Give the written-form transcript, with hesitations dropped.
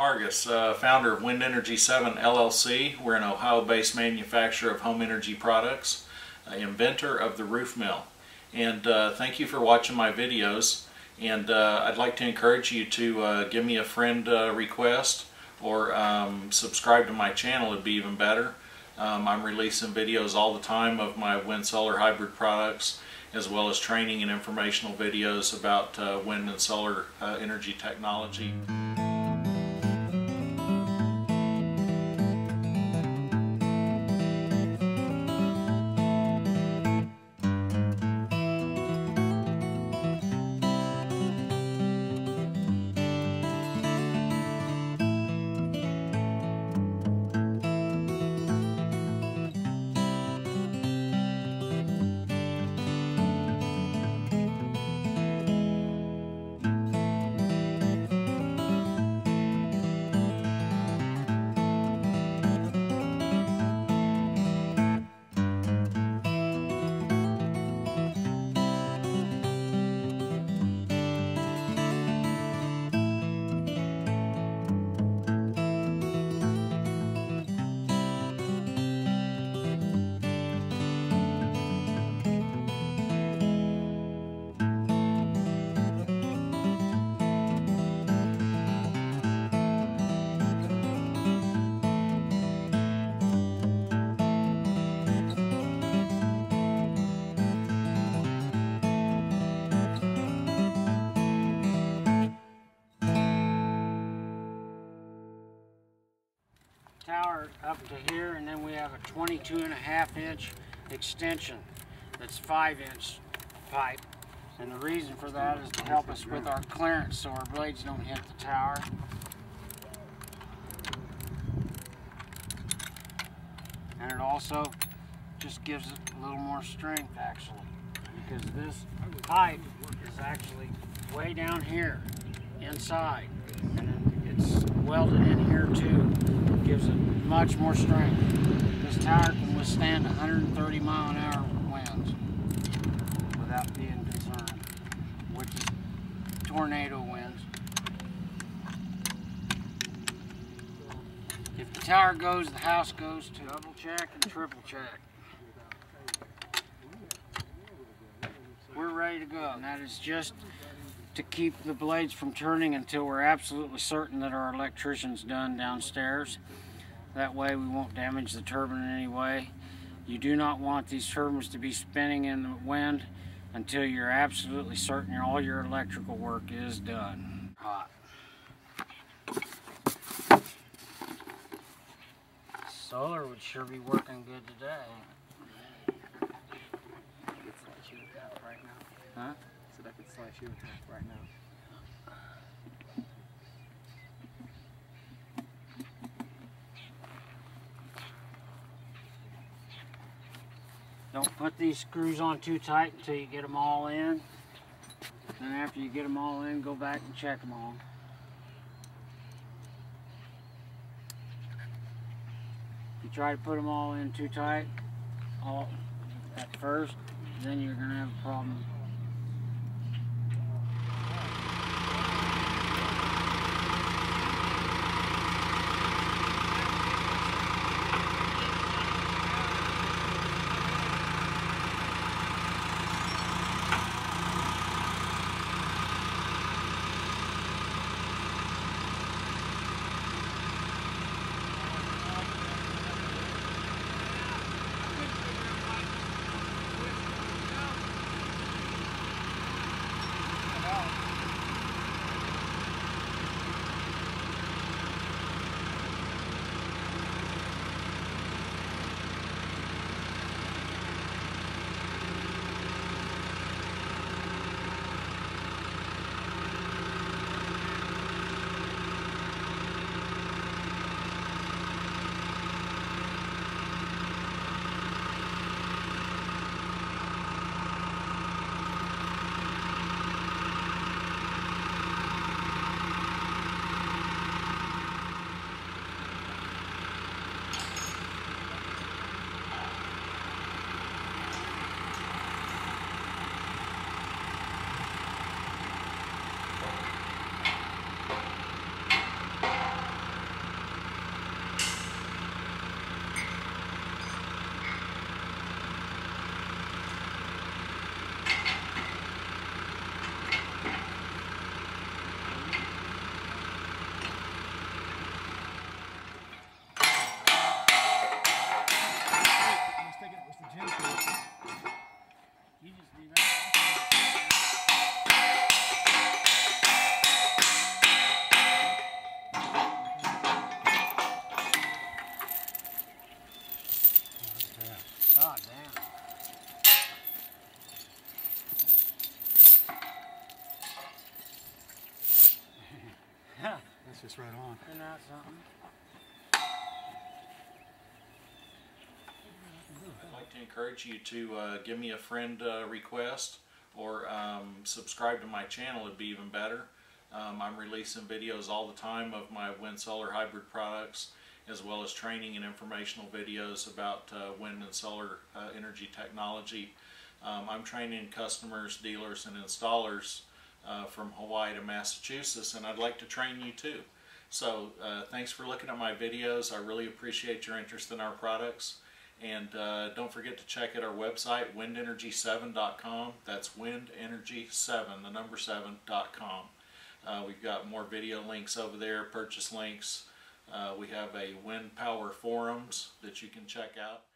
Hargis, founder of Wind Energy 7 LLC. We're an Ohio-based manufacturer of home energy products, inventor of the roof mill. And thank you for watching my videos. And I'd like to encourage you to give me a friend request or subscribe to my channel. It'd be even better. I'm releasing videos all the time of my wind solar hybrid products, as well as training and informational videos about wind and solar energy technology. Tower up to here, and then we have a 22.5-inch extension that's 5-inch pipe, and the reason for that is to help us with our clearance so our blades don't hit the tower. And it also just gives it a little more strength, actually, because this pipe is actually way down here inside, and it's welded in here too. Gives it much more strength. This tower can withstand 130-mile-an-hour winds without being concerned, which is tornado winds. If the tower goes, the house goes too. Double check and triple check. We're ready to go, and that is just to keep the blades from turning until we're absolutely certain that our electrician's done downstairs. That way we won't damage the turbine in any way. You do not want these turbines to be spinning in the wind until you're absolutely certain all your electrical work is done. Hot. Solar would sure be working good today. Huh? I could slash you with that right now. Don't put these screws on too tight until you get them all in. Then after you get them all in, go back and check them all. If you try to put them all in too tight at first, then you're going to have a problem. It's just right on. Isn't that something? I'd like to encourage you to give me a friend request, or subscribe to my channel. It'd be even better. I'm releasing videos all the time of my wind solar hybrid products, as well as training and informational videos about wind and solar energy technology. I'm training customers, dealers, and installers from Hawaii to Massachusetts, and I'd like to train you too. So thanks for looking at my videos. I really appreciate your interest in our products. And don't forget to check out our website, WindEnergy7.com. That's WindEnergy7, the number 7.com. We've got more video links over there, purchase links. We have a wind power forums that you can check out.